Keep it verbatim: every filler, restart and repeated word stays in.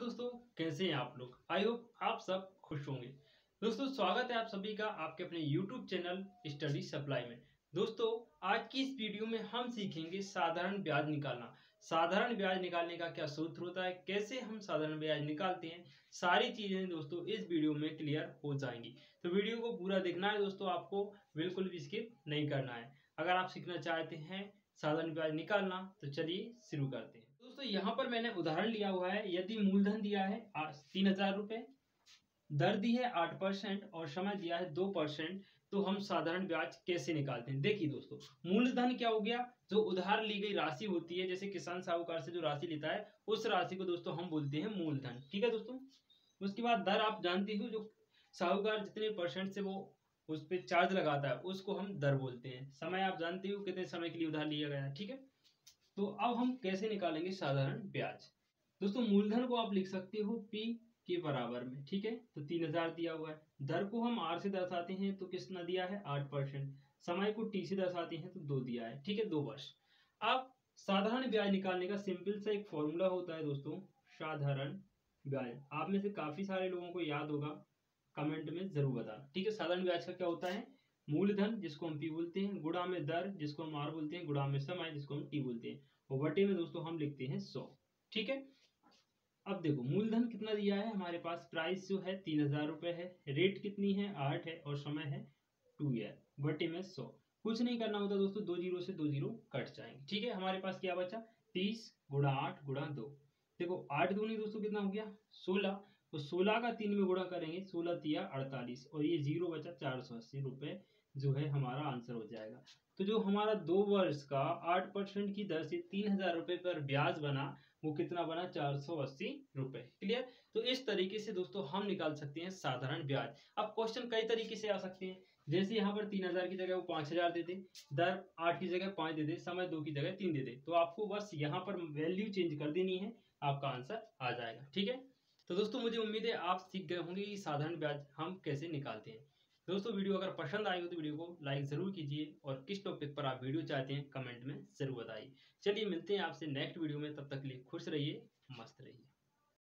दोस्तों, कैसे हैं आप लोग। आई होप आप सब खुश होंगे। दोस्तों स्वागत है आप सभी का आपके अपने यूट्यूब चैनल स्टडी सप्लाई में। दोस्तों आज की इस वीडियो में हम सीखेंगे साधारण ब्याज निकालना। साधारण ब्याज निकालने का क्या सूत्र होता है, कैसे हम साधारण ब्याज निकालते हैं, सारी चीजें दोस्तों इस वीडियो में क्लियर हो जाएंगी। तो वीडियो को पूरा देखना है दोस्तों, आपको बिल्कुल भी स्किप नहीं करना है। अगर आप सीखना चाहते हैं साधारण ब्याज निकालना तो चलिए शुरू करते हैं। दोस्तों यहाँ पर मैंने उदाहरण लिया हुआ है, यदि मूलधन दिया है तीन हजार रुपये, दर दी है आठ परसेंट और समय दिया है दो परसेंट, तो हम साधारण ब्याज कैसे निकालते हैं। देखिए दोस्तों, मूलधन क्या हो गया, जो उधार ली गई राशि होती है, जैसे किसान साहूकार से जो राशि लेता है उस राशि को दोस्तों हम बोलते हैं मूलधन। ठीक है दोस्तों, उसके बाद दर आप जानते हो, जो साहूकार जितने परसेंट से वो उस पर चार्ज लगाता है उसको हम दर बोलते हैं। समय आप जानते हो कितने समय के लिए उधार लिया गया है। ठीक है, तो अब हम कैसे निकालेंगे साधारण ब्याज। दोस्तों मूलधन को आप लिख सकते हो पी के बराबर में। ठीक है, तो तीन हजार दिया हुआ है, दर को हम आर से दर्शाते हैं तो किसने दिया है आठ परसेंट, समय को टी से दर्शाते हैं तो दो दिया है। ठीक है, दो वर्ष। अब साधारण ब्याज निकालने का सिंपल सा एक फॉर्मूला होता है दोस्तों, साधारण ब्याज। आप में से काफी सारे लोगों को याद होगा, कमेंट में जरूर बताना। ठीक है, साधारण ब्याज का क्या होता है, मूलधन जिसको हम पी बोलते हैं, गुणा में दर जिसको हम आर बोलते हैं, गुणा में समय जिसको हम टी बोलते हैं, और बटे में दोस्तों हम लिखते हैं सौ। ठीक है, अब देखो मूलधन कितना दिया है हमारे पास, प्राइस जो है तीन हजार रुपये है, रेट कितनी है आठ है और समय है टू है, बटे में सौ। कुछ नहीं करना होता दोस्तों, दो जीरो से दो जीरो कट जाएंगे। ठीक है, हमारे पास क्या बचा, तीस गुणा आठ गुणा दो। देखो आठ दूनी दोस्तों कितना हो गया सोलह, तो सोलह का तीन में गुणा करेंगे, सोलह तिया अड़तालीस और ये जीरो बचा चार सौ अस्सी रुपये, जो है हमारा आंसर हो जाएगा। तो जो हमारा दो वर्ष का आठ परसेंट की दर से तीन हजार रुपये पर ब्याज बना, वो कितना बना, चार सौ अस्सी रुपये। क्लियर, तो इस तरीके से दोस्तों हम निकाल सकते हैं साधारण ब्याज। अब क्वेश्चन कई तरीके से आ सकते हैं, जैसे यहाँ पर तीन हजार की जगह वो पाँच हजार दे दे, दर आठ की जगह पाँच दे दे, समय दो की जगह तीन दे दे, तो आपको बस यहाँ पर वैल्यू चेंज कर देनी है, आपका आंसर आ जाएगा। ठीक है, तो दोस्तों मुझे उम्मीद है आप सीख गए होंगे कि साधारण ब्याज हम कैसे निकालते हैं। दोस्तों वीडियो अगर पसंद आई हो तो वीडियो को लाइक जरूर कीजिए और किस टॉपिक पर आप वीडियो चाहते हैं कमेंट में जरूर बताइए। चलिए मिलते हैं आपसे नेक्स्ट वीडियो में, तब तक के लिए खुश रहिए, मस्त रहिए।